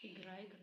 Играй, играй.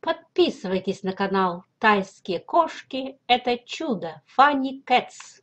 Подписывайтесь на канал Тайские кошки. Это чудо. Funny Cats.